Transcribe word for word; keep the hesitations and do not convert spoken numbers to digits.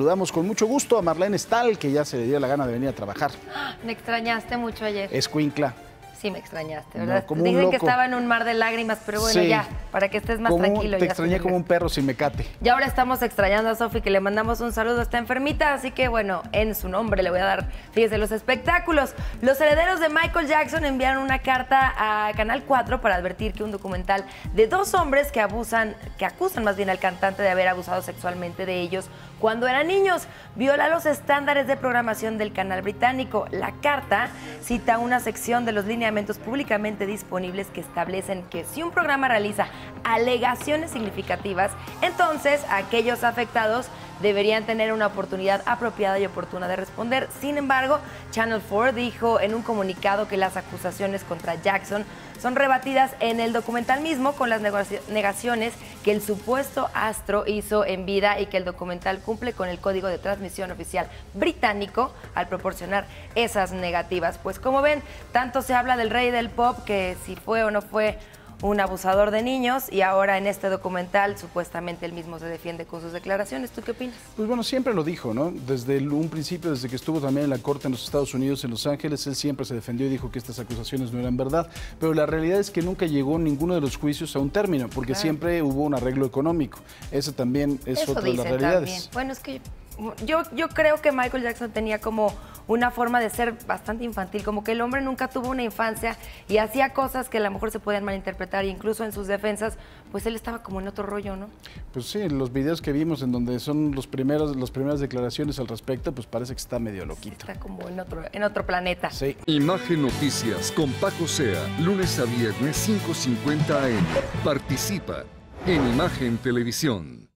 Saludamos con mucho gusto a Marlene Stahl, que ya se le dio la gana de venir a trabajar. Me extrañaste mucho ayer. Escuincla. Sí, me extrañaste, ¿verdad? No, dicen que estaba en un mar de lágrimas, pero bueno, sí. Ya, para que estés más como tranquilo. Te ya extrañé como un perro sin mecate. Y ahora estamos extrañando a Sofi, que le mandamos un saludo, está enfermita, así que bueno, en su nombre le voy a dar, fíjese, los espectáculos. Los herederos de Michael Jackson enviaron una carta a Canal cuatro para advertir que un documental de dos hombres que abusan, que acusan más bien al cantante de haber abusado sexualmente de ellos cuando eran niños, viola los estándares de programación del canal británico. La carta cita una sección de los líneas públicamente disponibles que establecen que si un programa realiza alegaciones significativas, entonces aquellos afectados deberían tener una oportunidad apropiada y oportuna de responder. Sin embargo, Channel cuatro dijo en un comunicado que las acusaciones contra Jackson son rebatidas en el documental mismo con las negaciones que el supuesto astro hizo en vida y que el documental cumple con el código de transmisión oficial británico al proporcionar esas negativas. Pues como ven, tanto se habla del rey del pop, que si fue o no fue un abusador de niños, y ahora en este documental supuestamente él mismo se defiende con sus declaraciones. ¿Tú qué opinas? Pues bueno, siempre lo dijo, ¿no? Desde un principio, desde que estuvo también en la corte en los Estados Unidos, en Los Ángeles, él siempre se defendió y dijo que estas acusaciones no eran verdad, pero la realidad es que nunca llegó ninguno de los juicios a un término, porque claro, siempre hubo un arreglo económico. Eso también es Eso otra de las realidades. También. Bueno, es que yo, yo creo que Michael Jackson tenía como una forma de ser bastante infantil, como que el hombre nunca tuvo una infancia y hacía cosas que a lo mejor se podían malinterpretar, e incluso en sus defensas, pues él estaba como en otro rollo, ¿no? Pues sí, los videos que vimos en donde son los primeros, las primeras declaraciones al respecto, pues parece que está medio loquito. Está como en otro, en otro planeta. Sí. Imagen Noticias con Paco Zea, lunes a viernes cinco cincuenta a eme. Participa en Imagen Televisión.